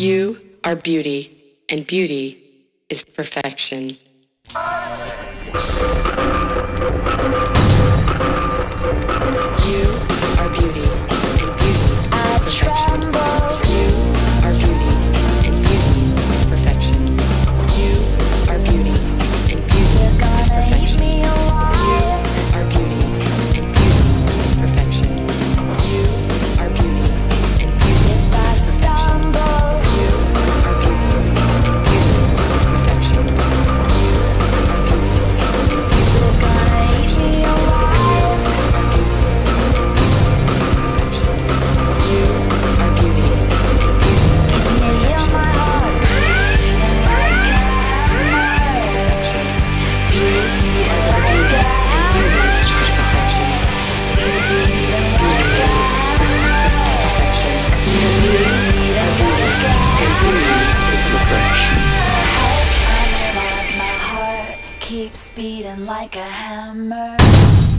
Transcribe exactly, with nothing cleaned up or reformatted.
You are beauty, and beauty is perfection. Keeps beating like a hammer.